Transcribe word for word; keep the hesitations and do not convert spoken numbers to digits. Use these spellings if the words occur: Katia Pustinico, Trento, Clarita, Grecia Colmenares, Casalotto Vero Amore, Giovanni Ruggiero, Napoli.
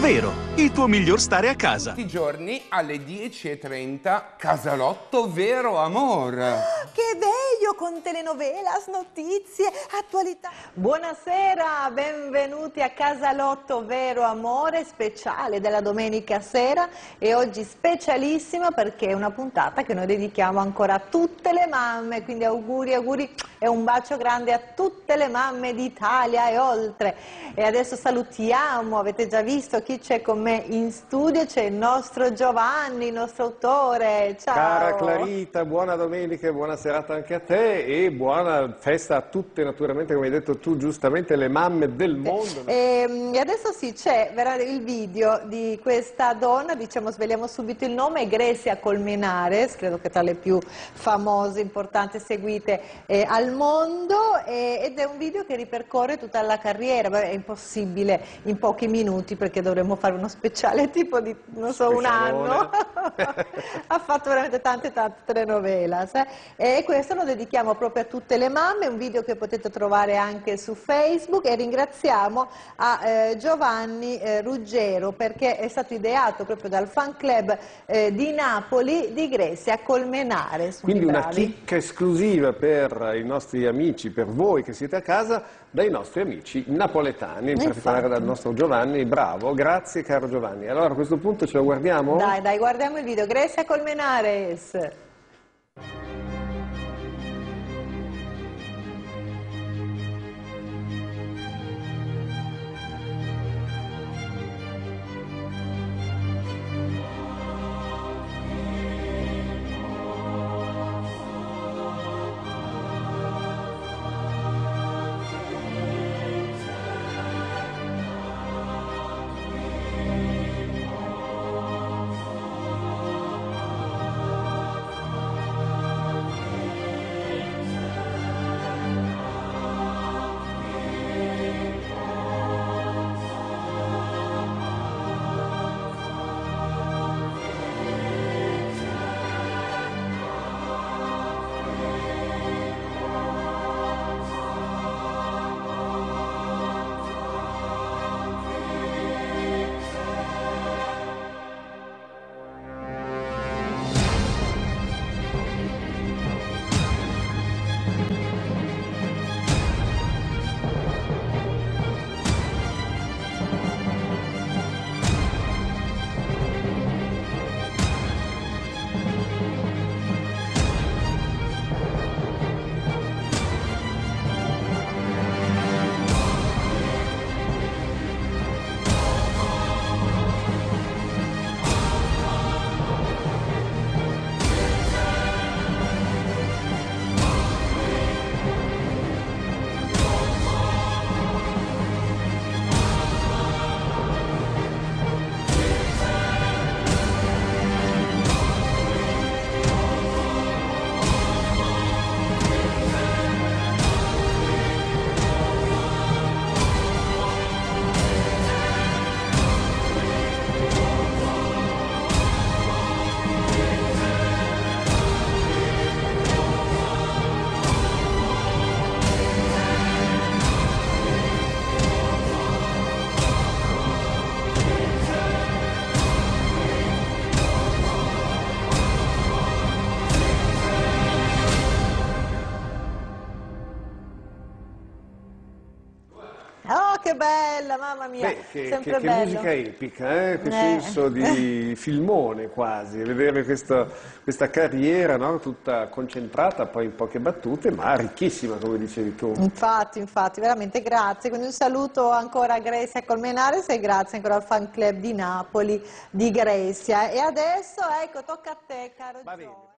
Vero, il tuo miglior stare a casa. Tutti i giorni alle dieci e trenta, Casalotto Vero Amore. Ah, che bello, con telenovelas, notizie, attualità. Buonasera, benvenuti a Casalotto Vero Amore, speciale della domenica sera. E oggi specialissima perché è una puntata che noi dedichiamo ancora a tutte le mamme. Quindi auguri, auguri e un bacio grande a tutte le mamme d'Italia e oltre. E adesso salutiamo, avete già visto chi c'è con me in studio, c'è il nostro Giovanni, il nostro autore. Ciao! Cara Clarita, buona domenica e buona serata anche a te e buona festa a tutte, naturalmente, come hai detto tu giustamente, le mamme del mondo. E, e adesso sì, c'è il video di questa donna, diciamo, svegliamo subito il nome, Grecia Colmenares, credo che tra le più famose, importanti, seguite eh, al mondo, eh, ed è un video che ripercorre tutta la carriera. Beh, è impossibile in pochi minuti perché dovremmo fare uno speciale tipo di, non so, un anno. Ha fatto veramente tante tante telenovelas, eh? E questo lo dedichiamo proprio a tutte le mamme, un video che potete trovare anche su Facebook. E ringraziamo a eh, Giovanni eh, Ruggiero perché è stato ideato proprio dal fan club eh, di Napoli di Grecia Colmenares. Quindi una chicca esclusiva per i nostri amici, per voi che siete a casa, dai nostri amici napoletani, in particolare dal nostro Giovanni. Bravo, grazie. Grazie caro Giovanni. Allora a questo punto ce lo guardiamo? Dai, dai, guardiamo il video. Grecia Colmenares. Che bella, mamma mia. Beh, che, sempre che, che bello. Musica epica, eh? Che eh. senso di filmone quasi, vedere questa, questa carriera, no? Tutta concentrata poi in poche battute, ma ricchissima come dicevi tu. Infatti, infatti, veramente grazie. Quindi un saluto ancora a Grecia Colmenares e grazie ancora al fan club di Napoli di Grecia. E adesso ecco, tocca a te caro Giovanni.